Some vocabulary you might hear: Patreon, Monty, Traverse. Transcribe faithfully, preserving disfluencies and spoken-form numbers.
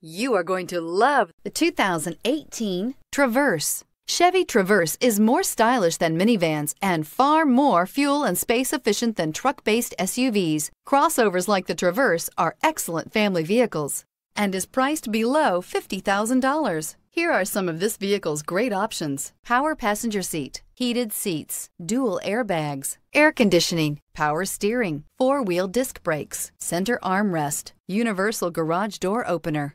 You are going to love the two thousand eighteen Traverse. Chevy Traverse is more stylish than minivans and far more fuel and space efficient than truck-based S U Vs. Crossovers like the Traverse are excellent family vehicles and is priced below fifty thousand dollars. Here are some of this vehicle's great options: power passenger seat, heated seats, dual airbags, air conditioning, power steering, four-wheel disc brakes, center armrest, universal garage door opener,